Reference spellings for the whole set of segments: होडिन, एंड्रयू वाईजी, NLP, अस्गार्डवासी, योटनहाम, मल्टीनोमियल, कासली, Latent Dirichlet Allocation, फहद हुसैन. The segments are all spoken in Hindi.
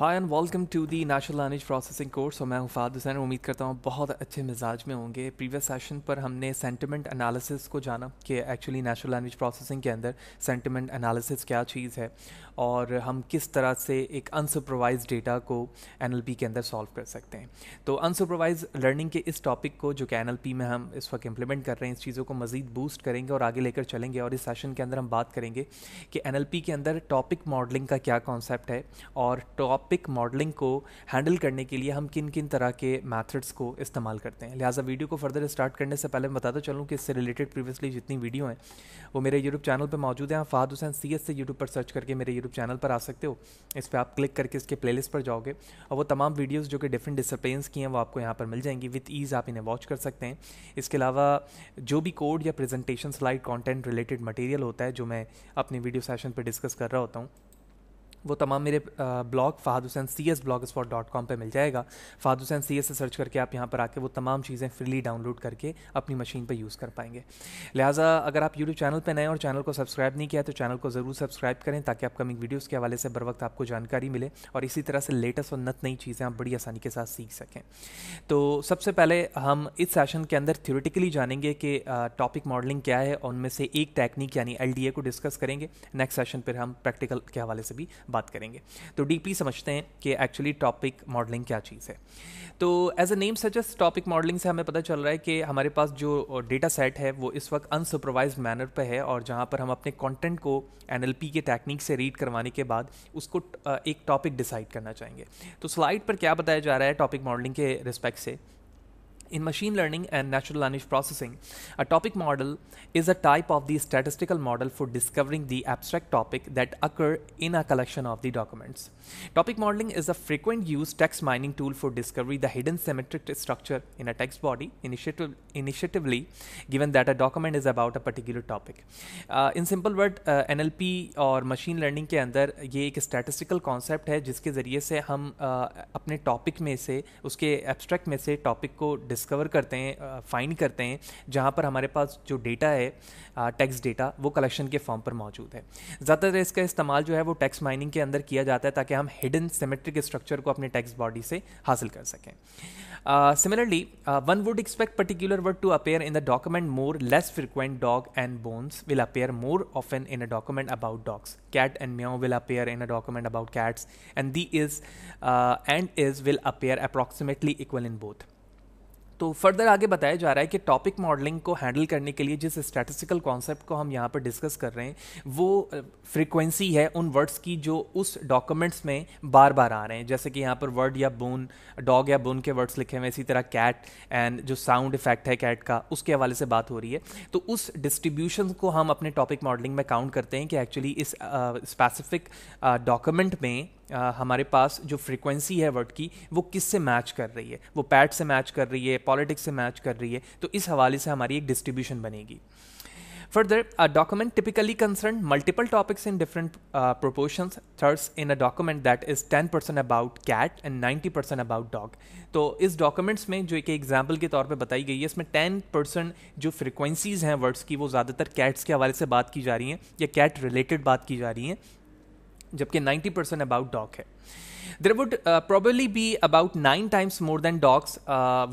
High and welcome to the natural language processing course. और मैं हूँ फहद हुसैन। उम्मीद करता हूँ बहुत अच्छे मिजाज में होंगे। प्रीवियस सेशन पर हमने सेंटिमेंट एनालिसिस को जाना कि एक्चुअली नेचुरल लैंग्वेज प्रोसेसिंग के अंदर सेंटिमेंट एनालिसिस क्या चीज़ है और हम किस तरह से एक अनसुपरवाइज डेटा को NLP के अंदर सॉल्व कर सकते हैं। तो अनसुपरवाइज लर्निंग के इस टॉपिक को जो कि NLP में हम इस वक्त इम्प्लीमेंट कर रहे हैं, इस चीज़ों को मज़ीद बूस्ट करेंगे और आगे लेकर चलेंगे। और इस सेशन के अंदर हम बात करेंगे कि NLP के अंदर टॉपिक मॉडलिंग का क्या कॉन्सेप्ट है और टॉपिक मॉडलिंग को हैंडल करने के लिए हम किन किन तरह के मैथड्स को इस्तेमाल करते हैं। लिहाजा वीडियो को फर्दर स्टार्ट करने से पहले मैं बताता चलूँ कि इससे रिलेटेड प्रीवियसली जितनी वीडियो हैं वो मेरे यूट्यूब चैनल पर मौजूद हैं। आप फहद हुसैन CS से यूट्यूब पर सर्च करके मेरे यूट्यूब चैनल पर आ सकते हो। इस पर आप क्लिक करके इसके प्लेलिस्ट पर जाओगे और वो तमाम वीडियोस जो कि डिफरेंट डिसिप्लिन्स की हैं वो आपको यहाँ पर मिल जाएंगी। विद ईज़ आप इन्हें वॉच कर सकते हैं। इसके अलावा जो भी कोड या presentation slide content related material होता है जो मैं अपने वीडियो सेशन पर डिस्कस कर रहा होता हूँ वो तमाम मेरे ब्लॉग fahadhussaincs.blogspot.com पर मिल जाएगा। fahadhussaincs से सर्च करके आप यहाँ पर आके वो तमाम चीज़ें फ्रीली डाउनलोड करके अपनी मशीन पर यूज़ कर पाएंगे। लिहाजा अगर आप YouTube चैनल पर नए और चैनल को सब्सक्राइब नहीं किया तो चैनल को ज़रूर सब्सक्राइब करें ताकि अपकमिंग वीडियोज़ के हवाले से बर वक्त आपको जानकारी मिले और इसी तरह से लेटेस्ट और नत नई चीज़ें आप बड़ी आसानी के साथ सीख सकें। तो सबसे पहले हम इस सेशन के अंदर थ्योरेटिकली जानेंगे कि टॉपिक मॉडलिंग क्या है और उनमें से एक टेक्निक यानी LDA को डिस्कस करेंगे। नेक्स्ट सेशन पर हम प्रैक्टिकल के हवाले से भी बात करेंगे। तो डीपली समझते हैं कि एक्चुअली टॉपिक मॉडलिंग क्या चीज़ है। तो as a name suggest topic modelling से हमें पता चल रहा है कि हमारे पास जो डेटा सेट है वो इस वक्त अनसुपरवाइज मैनर पे है और जहाँ पर हम अपने कंटेंट को NLP के टेक्निक से रीड करवाने के बाद उसको एक टॉपिक डिसाइड करना चाहेंगे। तो स्लाइड पर क्या बताया जा रहा है टॉपिक मॉडलिंग के रिस्पेक्ट से। In machine learning and natural language processing, a topic model is a type of the statistical model for discovering the abstract topic that occur in a collection of the documents. Topic modeling is a frequent used text mining tool for discovery the hidden semantic structure in a text body, initiatively given that a document is about a particular topic. In simple word, NLP और machine learning के अंदर ये एक statistical concept है जिसके ज़रिए से हम अपने topic में से उसके abstract में से topic को डिस्कवर करते हैं, फाइंड करते हैं जहाँ पर हमारे पास जो डेटा है टेक्स्ट डेटा वो कलेक्शन के फॉर्म पर मौजूद है। ज़्यादातर इसका इस्तेमाल जो है वो टेक्स्ट माइनिंग के अंदर किया जाता है ताकि हम हिडन सिमेट्रिक स्ट्रक्चर को अपने टेक्स्ट बॉडी से हासिल कर सकें। Similarly, one would expect particular word to appear in the document more, less frequent dog and bones will appear more often in a document about dogs. Cat and meow will appear in a document about cats and the is and is will appear approximately equal in both. तो फर्दर आगे बताया जा रहा है कि टॉपिक मॉडलिंग को हैंडल करने के लिए जिस स्टैटिस्टिकल कॉन्सेप्ट को हम यहाँ पर डिस्कस कर रहे हैं वो फ्रीक्वेंसी है उन वर्ड्स की जो उस डॉक्यूमेंट्स में बार बार आ रहे हैं। जैसे कि यहाँ पर वर्ड या बोन, डॉग या बोन के वर्ड्स लिखे हुए, इसी तरह कैट एंड जो साउंड इफेक्ट है कैट का उसके हवाले से बात हो रही है। तो उस डिस्ट्रीब्यूशन को हम अपने टॉपिक मॉडलिंग में काउंट करते हैं कि एक्चुअली इस स्पेसिफिक डॉक्यूमेंट में हमारे पास जो फ्रीक्वेंसी है वर्ड की वो किस से मैच कर रही है, वो पैट से मैच कर रही है, पॉलिटिक्स से मैच कर रही है। तो इस हवाले से हमारी एक डिस्ट्रीब्यूशन बनेगी। Further, a document typically concern multiple topics in different proportions. Thus, in a document that is 10% about cat and 90% about dog. तो इस documents में जो एक example के तौर पे बताई गई है इसमें 10% जो frequencies हैं words की वो ज़्यादातर cats के हवाले से बात की जा रही हैं या cat related बात की जा रही हैं जबकि 90% about dog है। There would probably be about 9 times more than dogs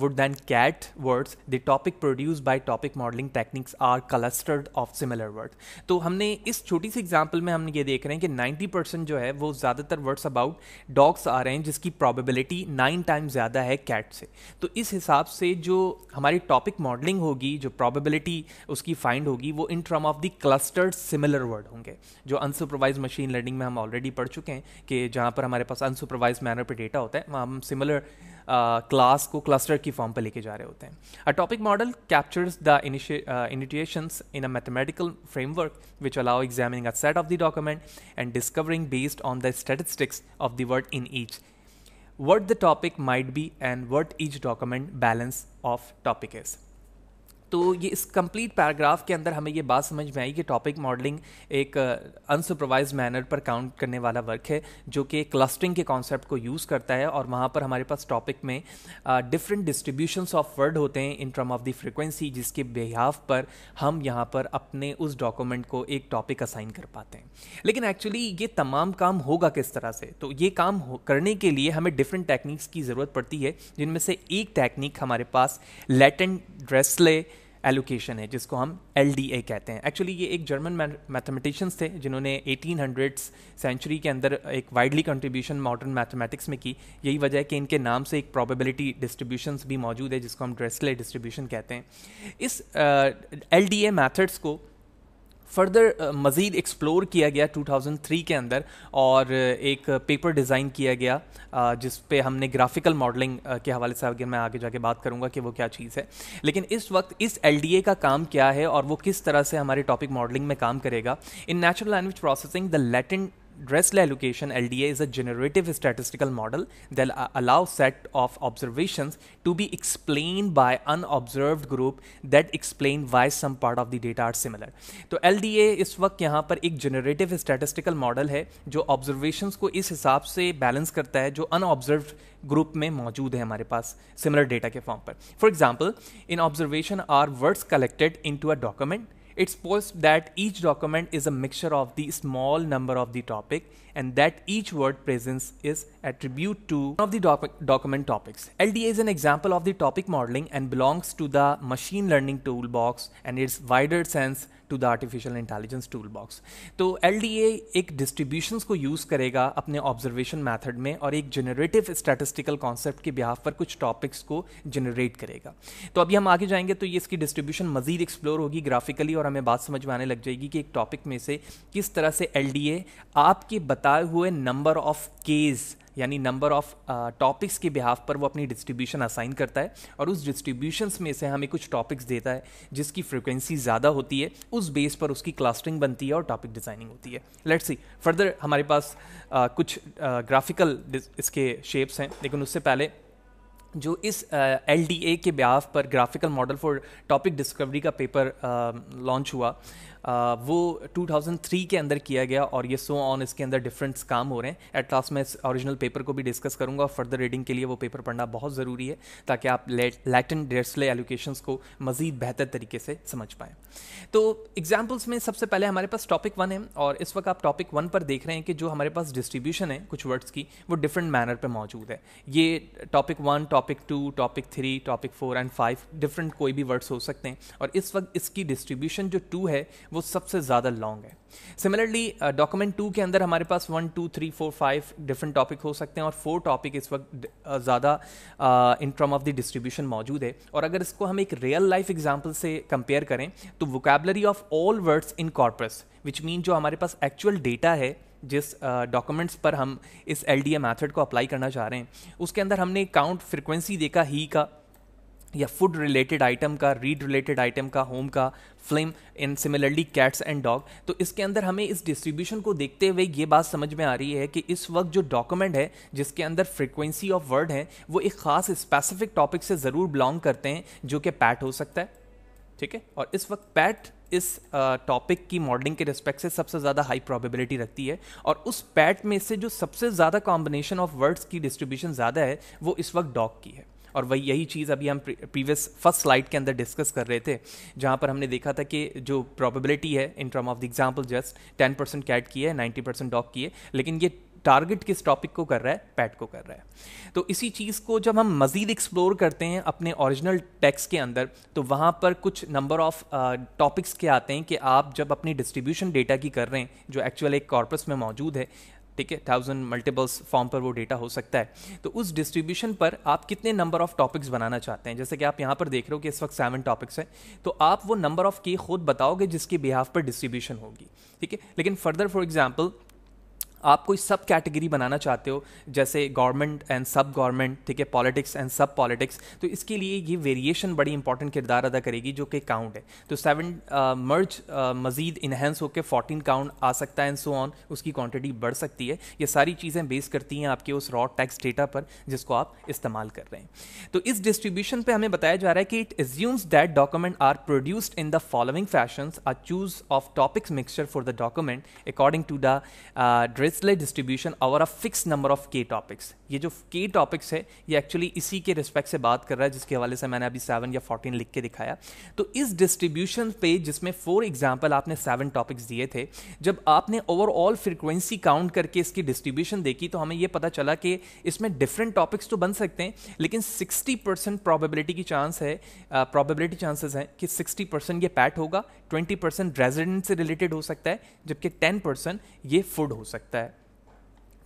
would than cat words. The topic produced by topic modeling techniques are clustered of similar words. तो हमने इस छोटी सी एग्जाम्पल में हम ये देख रहे हैं कि 90% जो है वो ज़्यादातर वर्ड्स अबाउट डॉग्स आ रहे हैं जिसकी प्रोबेबिलिटी 9 टाइम ज़्यादा है कैट से। तो इस हिसाब से जो हमारी टॉपिक मॉडलिंग होगी जो प्रोबेबिलिटी उसकी फाइंड होगी वो in term of the clustered similar word होंगे जो अनसुपरवाइज मशीन लर्निंग में हम ऑलरेडी पढ़ चुके हैं कि जहाँ पर हमारे पास सुपरवाइज मैनर पे डेटा होता है वहाँ हम सिमिलर क्लास को क्लस्टर की फॉर्म पर लेके जा रहे होते हैं। A topic model captures the initiations in a mathematical framework which allow examining a set of the document and discovering based on the statistics of the word in each what the topic might be and what each document balance of topic is. तो ये इस कंप्लीट पैराग्राफ के अंदर हमें ये बात समझ में आई कि टॉपिक मॉडलिंग एक अनसुपरवाइज मैनर पर काउंट करने वाला वर्क है जो कि क्लस्टरिंग के कॉन्सेप्ट को यूज़ करता है, और वहाँ पर हमारे पास टॉपिक में डिफरेंट डिस्ट्रीब्यूशंस ऑफ वर्ड होते हैं in term of the frequency, जिसके बिहाफ पर हम यहाँ पर अपने उस डॉक्यूमेंट को एक टॉपिक असाइन कर पाते हैं। लेकिन एक्चुअली ये तमाम काम होगा किस तरह से, तो ये काम करने के लिए हमें डिफरेंट टेक्निक्स की ज़रूरत पड़ती है, जिनमें से एक टेक्निक हमारे पास लैटेंट डिरिचलेट एलोकेशन है, जिसको हम LDA कहते हैं। एक्चुअली ये एक जर्मन मैथमेटिशियंस थे जिन्होंने 1800 सेंचुरी के अंदर एक वाइडली कंट्रीब्यूशन मॉडर्न मैथमेटिक्स में की। यही वजह है कि इनके नाम से एक प्रोबेबिलिटी डिस्ट्रीब्यूशंस भी मौजूद है जिसको हम डिरिचलेट डिस्ट्रीब्यूशन कहते हैं। इस LDA मैथड्स को फर्दर मज़ीद एक्सप्लोर किया गया 2003 के अंदर, और एक पेपर डिज़ाइन किया गया जिस पे हमने ग्राफिकल मॉडलिंग के हवाले से आगे मैं आगे जाके बात करूंगा कि वो क्या चीज़ है। लेकिन इस वक्त इस LDA का काम क्या है और वो किस तरह से हमारे टॉपिक मॉडलिंग में काम करेगा। In natural language processing, the latent Dirichlet allocation (LDA) is a generative statistical model that allows set of observations to be explained by unobserved group that explain why some part of the data are similar. तो LDA इस वक्त यहाँ पर एक generative statistical model है जो observations को इस हिसाब से balance करता है जो unobserved group में मौजूद है हमारे पास similar data के form पर। For example, in observation are words collected into a document. It's posed that each document is a mixture of the small number of the topic and that each word presence is attribute to one of the document topics. LDA is an example of the topic modeling and belongs to the machine learning toolbox and its wider sense to the artificial intelligence toolbox. तो LDA एक distributions को use करेगा अपने observation method में और एक generative statistical concept के बिहाफ पर कुछ topics को generate करेगा। तो अभी हम आगे जाएंगे तो ये इसकी distribution मज़ीद explore होगी graphically और हमें बात समझ में आने लग जाएगी कि एक topic में से किस तरह से LDA आपके बताए हुए number of Ks यानी नंबर ऑफ टॉपिक्स के बिहाफ पर वो अपनी डिस्ट्रीब्यूशन असाइन करता है, और उस डिस्ट्रीब्यूशंस में से हमें कुछ टॉपिक्स देता है जिसकी फ्रीक्वेंसी ज़्यादा होती है, उस बेस पर उसकी क्लस्टरिंग बनती है और टॉपिक डिजाइनिंग होती है। लेट्स सी फर्दर हमारे पास कुछ ग्राफिकल इसके शेप्स हैं, लेकिन उससे पहले जो इस LDA के बिहाफ पर graphical model for topic discovery का पेपर लॉन्च हुआ वो 2003 के अंदर किया गया, और ये सो ऑन इसके अंदर डिफरेंट्स काम हो रहे हैं। एट लास्ट मैं इस ओरिजिनल पेपर को भी डिस्कस करूंगा, फर्दर रीडिंग के लिए वो पेपर पढ़ना बहुत ज़रूरी है ताकि आप लैटेंट डिरिचलेट एलोकेशंस को मज़ीद बेहतर तरीके से समझ पाएँ। तो एग्जाम्पल्स में सबसे पहले हमारे पास टॉपिक 1 है, और इस वक्त आप टॉपिक 1 पर देख रहे हैं कि जो हमारे पास डिस्ट्रीब्यूशन है कुछ वर्ड्स की वो डिफरेंट मैनर पर मौजूद है। ये topic 1, topic 2, topic 3, topic 4 and 5 different कोई भी वर्ड्स हो सकते हैं, और इस वक्त इसकी डिस्ट्रीब्यूशन जो 2 है वो सबसे ज़्यादा लॉन्ग है। सिमिलरली डॉक्यूमेंट 2 के अंदर हमारे पास 1, 2, 3, 4, 5 डिफरेंट टॉपिक हो सकते हैं, और 4 टॉपिक इस वक्त ज़्यादा in term of the distribution मौजूद है। और अगर इसको हम एक रियल लाइफ एग्जाम्पल से कंपेयर करें तो vocabulary of all words in corpus which mean जो हमारे पास एक्चुअल डेटा है जिस डॉक्यूमेंट्स पर हम इस LDA मैथड को अप्लाई करना चाह रहे हैं उसके अंदर हमने काउंट फ्रिक्वेंसी देखा ही का, या फूड रिलेटेड आइटम का, रीड रिलेटेड आइटम का, होम का, film and similarly cats and dog. तो इसके अंदर हमें इस डिस्ट्रीब्यूशन को देखते हुए ये बात समझ में आ रही है कि इस वक्त जो डॉक्यूमेंट है जिसके अंदर फ्रिक्वेंसी ऑफ वर्ड है वो एक ख़ास स्पेसिफिक टॉपिक से ज़रूर बिलोंग करते हैं जो कि पैट हो सकता है, ठीक है। और इस वक्त पैट इस टॉपिक की मॉडलिंग के रिस्पेक्ट से सबसे ज़्यादा हाई प्रोबेबिलिटी रखती है, और उस पैट में से जो सबसे ज़्यादा कॉम्बिनेशन ऑफ वर्ड्स की डिस्ट्रीब्यूशन ज़्यादा है वो इस वक्त डॉग की है। और वही यही चीज़ अभी हम प्रीवियस फर्स्ट स्लाइड के अंदर डिस्कस कर रहे थे जहाँ पर हमने देखा था कि जो प्रोबेबिलिटी है in term of the example just 10% cat की है, 90% डॉग की है, लेकिन ये टारगेट किस टॉपिक को कर रहा है, पैट को कर रहा है। तो इसी चीज़ को जब हम मज़ीद एक्सप्लोर करते हैं अपने ओरिजिनल टेक्स्ट के अंदर तो वहाँ पर कुछ नंबर ऑफ टॉपिक्स के आते हैं कि आप जब अपनी डिस्ट्रीब्यूशन डेटा की कर रहे हैं जो एक्चुअल एक कॉर्पस में मौजूद है, ठीक है, 1000 मल्टीपल्स फॉर्म पर वो डेटा हो सकता है, तो उस डिस्ट्रीब्यूशन पर आप कितने नंबर ऑफ टॉपिक्स बनाना चाहते हैं। जैसे कि आप यहाँ पर देख रहे हो कि इस वक्त 7 टॉपिक्स हैं, तो आप वो नंबर ऑफ के खुद बताओगे जिसके बिहाफ पर डिस्ट्रीब्यूशन होगी, ठीक है। लेकिन फर्दर फॉर एग्जाम्पल आप कोई सब कैटेगरी बनाना चाहते हो, जैसे गवर्नमेंट एंड सब गवर्नमेंट, ठीक है, पॉलिटिक्स एंड सब पॉलिटिक्स, तो इसके लिए ये वेरिएशन बड़ी इंपॉर्टेंट किरदार अदा करेगी जो कि काउंट है। तो 7 मर्ज मज़ीद इन्हेंस होकर 14 काउंट आ सकता है एंड सो ऑन, उसकी क्वांटिटी बढ़ सकती है। ये सारी चीज़ें बेस करती हैं आपके उस रॉ टैक्स डेटा पर जिसको आप इस्तेमाल कर रहे हैं। तो इस डिस्ट्रीब्यूशन पर हमें बताया जा रहा है कि it assumes that document are produced in the following fashion, a choose of topics mixture for the document according to the Dirichlet distribution over a fixed number of K topics। ये जो K topics है ये एक्चुअली इसी के रिस्पेक्ट से बात कर रहा है जिसके हवाले से मैंने अभी 7 या 14 लिख के दिखाया। तो इस डिस्ट्रीब्यूशन पे जिसमें फॉर एग्जांपल आपने 7 टॉपिक्स दिए थे, जब आपने ओवरऑल फ्रिक्वेंसी काउंट करके इसकी डिस्ट्रीब्यूशन देखी तो हमें ये पता चला कि इसमें डिफरेंट टॉपिक्स तो बन सकते हैं, लेकिन 60% प्रोबेबिलिटी की चांस है, प्रोबेबिलिटी चांसेस हैं कि 60% ये पैट होगा, 20% रेजिडेंट से रिलेटेड हो सकता है, जबकि 10% ये फूड हो सकता है,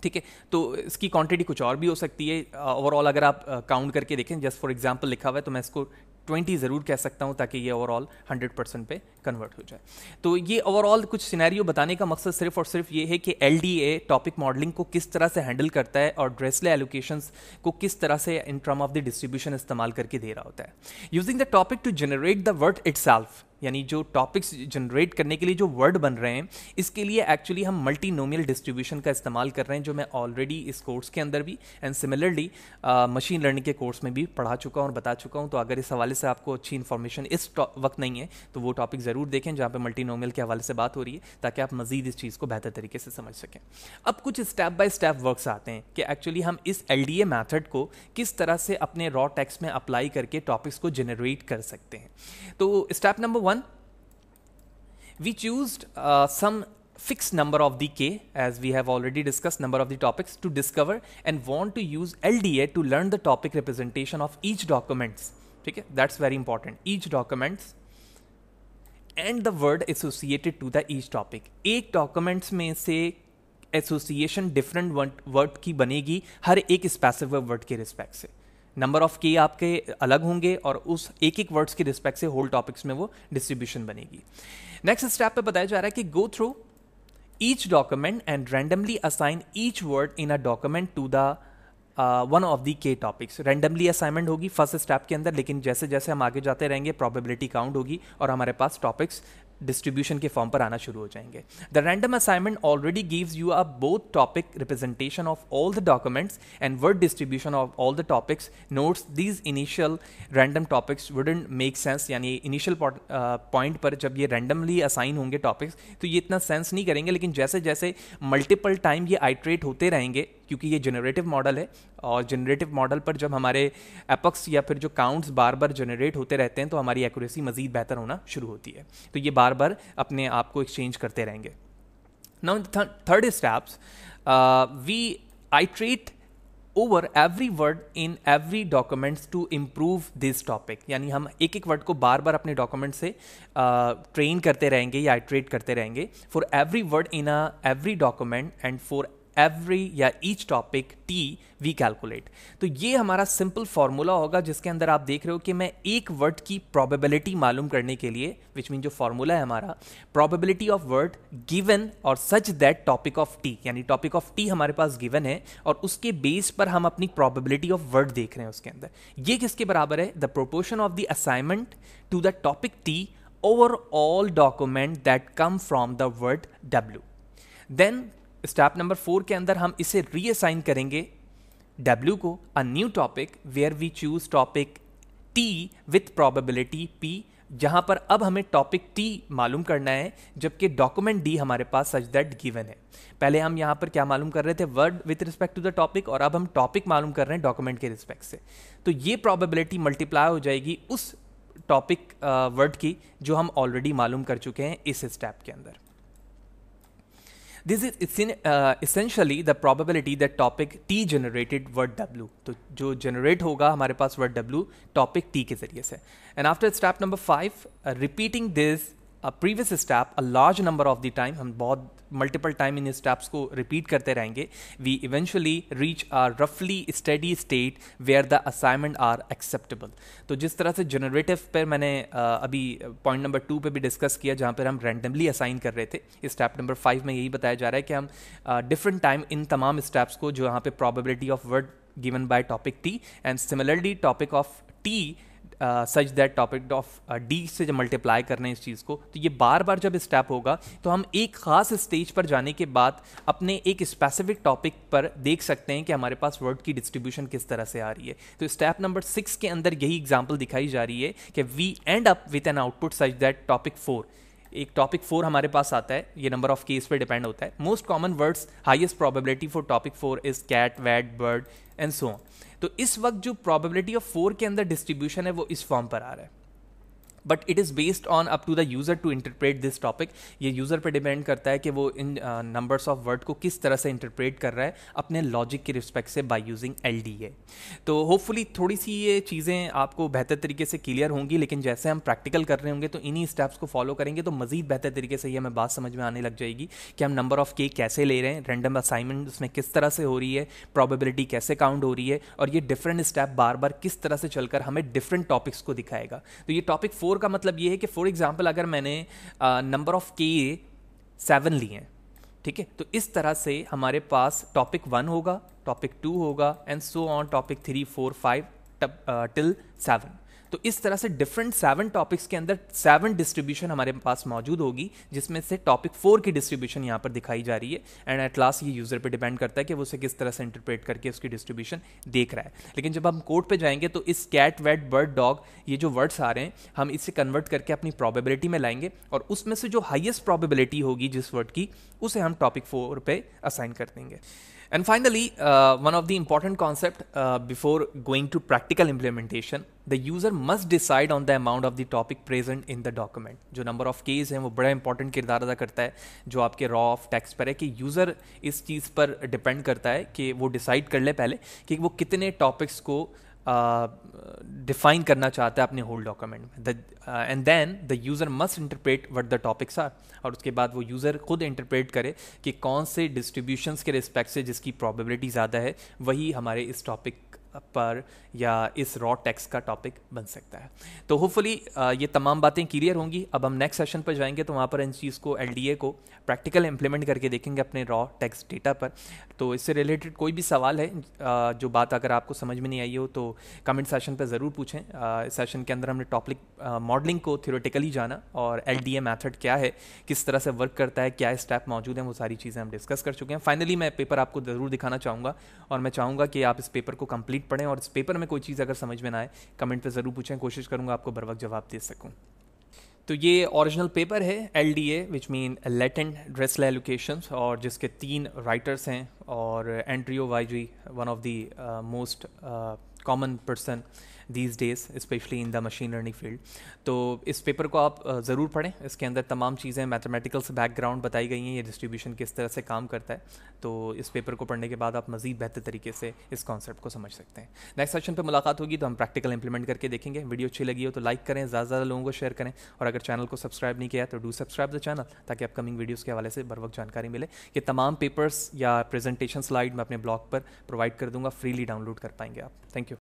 ठीक है। तो इसकी क्वांटिटी कुछ और भी हो सकती है। ओवरऑल अगर आप काउंट करके देखें, जस्ट फॉर एग्जांपल लिखा हुआ है तो मैं इसको 20 ज़रूर कह सकता हूं ताकि ये ओवरऑल 100% पे कन्वर्ट हो जाए। तो ये ओवरऑल कुछ सिनेरियो बताने का मकसद सिर्फ और सिर्फ ये है कि LDA टॉपिक मॉडलिंग को किस तरह से हैंडल करता है और Dirichlet एलोकेशंस को किस तरह से in term of the distribution इस्तेमाल करके दे रहा होता है। Using the topic to generate the word itself, यानी जो टॉपिक्स जनरेट करने के लिए जो वर्ड बन रहे हैं इसके लिए एक्चुअली हम मल्टीनोमियल डिस्ट्रीब्यूशन का इस्तेमाल कर रहे हैं, जो मैं ऑलरेडी इस कोर्स के अंदर भी एंड सिमिलरली मशीन लर्निंग के कोर्स में भी पढ़ा चुका हूँ और बता चुका हूँ। तो अगर इस हवाले से आपको अच्छी इन्फॉर्मेशन इस वक्त नहीं है तो वो टॉपिक ज़रूर देखें जहाँ पर मल्टीनोमियल के हवाले से बात हो रही है, ताकि आप मजीद इस चीज़ को बेहतर तरीके से समझ सकें। अब कुछ स्टेप बाय स्टेप वर्क्स आते हैं कि एक्चुअली हम इस LDA मैथड को किस तरह से अपने रॉ टेक्स्ट में अप्लाई करके टॉपिक्स को जनरेट कर सकते हैं। तो step number 1, we choose some fixed number of the K, as we have already discussed number of the topics, to discover and want to use LDA to learn the topic representation of each documents, ठीक है, that's very important, each documents and the word associated to the each topic। एक documents में से association different word की बनेगी हर एक specific word के respect से। नंबर ऑफ के आपके अलग होंगे और उस एक एक वर्ड्स के रिस्पेक्ट से होल टॉपिक्स में वो डिस्ट्रीब्यूशन बनेगी। नेक्स्ट स्टेप पे बताया जा रहा है कि go through each document and randomly assign each word in a document to the one of the K topics. Randomly assignment होगी फर्स्ट स्टेप के अंदर, लेकिन जैसे जैसे हम आगे जाते रहेंगे प्रोबेबिलिटी काउंट होगी और हमारे पास टॉपिक्स डिस्ट्रीब्यूशन के फॉर्म पर आना शुरू हो जाएंगे। The random assignment already gives you a both topic representation of all the documents and word distribution of all the topics. Notes, these initial random topics wouldn't make sense, यानी इनिशियल पॉइंट पर जब ये रैंडमली असाइन होंगे टॉपिक्स तो ये इतना सेंस नहीं करेंगे, लेकिन जैसे जैसे मल्टीपल टाइम ये आइट्रेट होते रहेंगे, क्योंकि ये जनरेटिव मॉडल है और जनरेटिव मॉडल पर जब हमारे एपक्स या फिर जो काउंट्स बार बार जनरेट होते रहते हैं तो हमारी एक्यूरेसी मजीद बेहतर होना शुरू होती है। तो ये बार बार अपने आप को एक्सचेंज करते रहेंगे। Now in the third steps we iterate over every word in every documents to improve this topic, यानी हम एक एक वर्ड को बार बार अपने डॉक्यूमेंट से ट्रेन करते रहेंगे या आइट्रेट करते रहेंगे। For every word in a every document and for every या each topic T we calculate. तो ये हमारा सिंपल फार्मूला होगा जिसके अंदर आप देख रहे हो कि मैं एक वर्ड की प्रोबेबिलिटी मालूम करने के लिए, विच मीन जो फार्मूला है हमारा प्रोबेबिलिटी ऑफ वर्ड गिवन और such that topic of T, यानी टॉपिक ऑफ T हमारे पास गिवन है और उसके बेस पर हम अपनी प्रोबेबिलिटी ऑफ वर्ड देख रहे हैं उसके अंदर। ये किसके बराबर है? The proportion of the assignment to the topic T over all document that come from the word W। Then step number 4 के अंदर हम इसे रीअसाइन करेंगे W को a new topic where we choose topic T with probability P, जहां पर अब हमें टॉपिक T मालूम करना है जबकि डॉक्यूमेंट D हमारे पास सच दैट गिवन है। पहले हम यहां पर क्या मालूम कर रहे थे? Word with respect to the topic, और अब हम टॉपिक मालूम कर रहे हैं डॉक्यूमेंट के रिस्पेक्ट से। तो ये प्रोबेबिलिटी मल्टीप्लाई हो जाएगी उस टॉपिक वर्ड की जो हम ऑलरेडी मालूम कर चुके हैं इस स्टेप के अंदर। This is essentially the probability that topic T generated word W। तो जो generate होगा हमारे पास word W topic T के जरिए से। And after step number 5, repeating this a previous step a large number of the time, हम बहुत multiple time इन steps को repeat करते रहेंगे, we eventually reach a roughly steady state where the assignment are acceptable. तो जिस तरह से generative पर मैंने अभी point number 2 पे भी discuss किया, जहाँ पर हम randomly assign कर रहे थे, step number 5 में यही बताया जा रहा है कि हम different time इन तमाम steps को जो यहाँ पे probability of word given by topic T and similarly topic of T such that topic of D से जब मल्टीप्लाई करना है इस चीज़ को, तो ये बार बार जब स्टेप होगा तो हम एक ख़ास स्टेज पर जाने के बाद अपने एक स्पेसिफिक टॉपिक पर देख सकते हैं कि हमारे पास वर्ड की डिस्ट्रीब्यूशन किस तरह से आ रही है. तो स्टेप नंबर 6 के अंदर यही एग्जाम्पल दिखाई जा रही है कि we end up with an output such that topic 4, एक टॉपिक 4 हमारे पास आता है, ये नंबर ऑफ केस पर डिपेंड होता है. Most common words highest probability for topic 4 is cat, vat, bird and so on. तो इस वक्त जो प्रोबेबिलिटी ऑफ 4 के अंदर डिस्ट्रीब्यूशन है वो इस फॉर्म पर आ रहा है, but it is based on up to the user to interpret this topic. ये यूज़र पर डिपेंड करता है कि वो इन नंबर्स ऑफ वर्ड को किस तरह से इंटरप्रेट कर रहा है अपने लॉजिक के रिस्पेक्ट से बाय यूजिंग LDA. तो होपफुली थोड़ी सी ये चीज़ें आपको बेहतर तरीके से क्लियर होंगी, लेकिन जैसे हम प्रैक्टिकल कर रहे होंगे तो इन्हीं स्टेप्स को फॉलो करेंगे तो मज़ीद बेहतर तरीके से ये हमें बात समझ में आने लग जाएगी कि हम नंबर ऑफ K कैसे ले रहे हैं, रैंडम असाइनमेंट उसमें किस तरह से हो रही है, प्रॉबिलिटी कैसे काउंट हो रही है, और ये डिफरेंट स्टेप बार बार किस तरह से चलकर हमें डिफरेंट टॉपिक्स को दिखाएगा. तो ये टॉपिक 4 का मतलब ये है कि फॉर एग्जाम्पल अगर मैंने नंबर ऑफ K 7 लिए हैं, ठीक है, तो इस तरह से हमारे पास टॉपिक 1 होगा, टॉपिक 2 होगा and so on topic 3, 4, 5 till 7. तो इस तरह से डिफरेंट 7 टॉपिक्स के अंदर 7 डिस्ट्रीब्यूशन हमारे पास मौजूद होगी, जिसमें से टॉपिक 4 की डिस्ट्रीब्यूशन यहाँ पर दिखाई जा रही है. एंड एट लास्ट ये यूज़र पे डिपेंड करता है कि वो उसे किस तरह से इंटरप्रेट करके उसकी डिस्ट्रीब्यूशन देख रहा है. लेकिन जब हम कोड पे जाएंगे तो इस कैट, वैट, बर्ड, डॉग ये जो वर्ड्स आ रहे हैं हम इससे कन्वर्ट करके अपनी प्रॉबिलिटी में लाएंगे और उसमें से जो हाइएस्ट प्रॉबिलिटी होगी जिस वर्ड की उसे हम टॉपिक 4 पे असाइन कर देंगे. And finally, one of the important concept before going to practical implementation, the user must decide on the amount of the topic present in the document. जो number of Ks हैं वो बड़ा important किरदार अदा करता है जो आपके raw of text पर है, कि user इस चीज़ पर depend करता है कि वो decide कर ले पहले कि वो कितने topics को define करना चाहता है अपने whole document में. And then the user must interpret what the topics are. और उसके बाद वो यूज़र खुद इंटरप्रेट करे कि कौन से डिस्ट्रीब्यूशंस के रिस्पेक्ट से जिसकी प्रोबेबिलिटी ज़्यादा है वही हमारे इस टॉपिक पर या इस रॉ टेक्स्ट का टॉपिक बन सकता है. तो होपफुली ये तमाम बातें क्लियर होंगी. अब हम नेक्स्ट सेशन पर जाएंगे तो वहाँ पर इन चीज़ को LDA को प्रैक्टिकल इम्प्लीमेंट करके देखेंगे अपने रॉ टेक्स्ट डेटा पर. तो इससे रिलेटेड कोई भी सवाल है, जो बात अगर आपको समझ में नहीं आई हो तो कमेंट सेशन पर ज़रूर पूछें. इस सेशन के अंदर हमने टॉपिक मॉडलिंग को थियोरेटिकली जाना और LDA मैथड क्या है, किस तरह से वर्क करता है, क्या स्टेप मौजूद हैं, वो सारी चीज़ें हम डिस्कस कर चुके हैं. फाइनली मैं पेपर आपको ज़रूर दिखाना चाहूँगा और मैं चाहूँगा कि आप इस पेपर को कंप्लीट पढ़ें और इस पेपर में कोई चीज़ अगर समझ में ना आए कमेंट पे ज़रूर पूछें, कोशिश करूंगा आपको बर वक्त जवाब दे सकूं. तो ये ओरिजिनल पेपर है LDA which mean latent Dirichlet allocation, और जिसके 3 राइटर्स हैं और एंड्रयू वाईजी one of the most common person these days specially in the machine learning field. तो इस पेपर को आप ज़रूर पढ़ें. इसके अंदर तमाम चीज़ें मैथमेटिकल्स बैकग्राउंड बताई गई हैं, ये डिस्ट्रीब्यूशन किस तरह से काम करता है. तो इस पेपर को पढ़ने के बाद आप मज़ीद बेहतर तरीके से इस कॉन्सेप्ट को समझ सकते हैं. नेक्स्ट सेशन पर मुलाकात होगी तो हम प्रैक्टिकल इंप्लीमेंट करके देखेंगे. वीडियो अच्छी लगी हो तो लाइक करें, ज़्यादा लोगों को शेयर करें, और अगर चैनल को सब्सक्राइब नहीं किया तो डू सब्सक्राइब द चैनल ताकि अपकमिंग वीडियोज़ के हवाले से बर वक्त जानकारी मिले. ये तमाम पेपर्स या प्रेजेंटेशन स्लाइड मैं अपने ब्लॉग पर प्रोवाइड कर दूँगा, फ्रीली डाउनलोड कर पाएंगे आप. Thank you.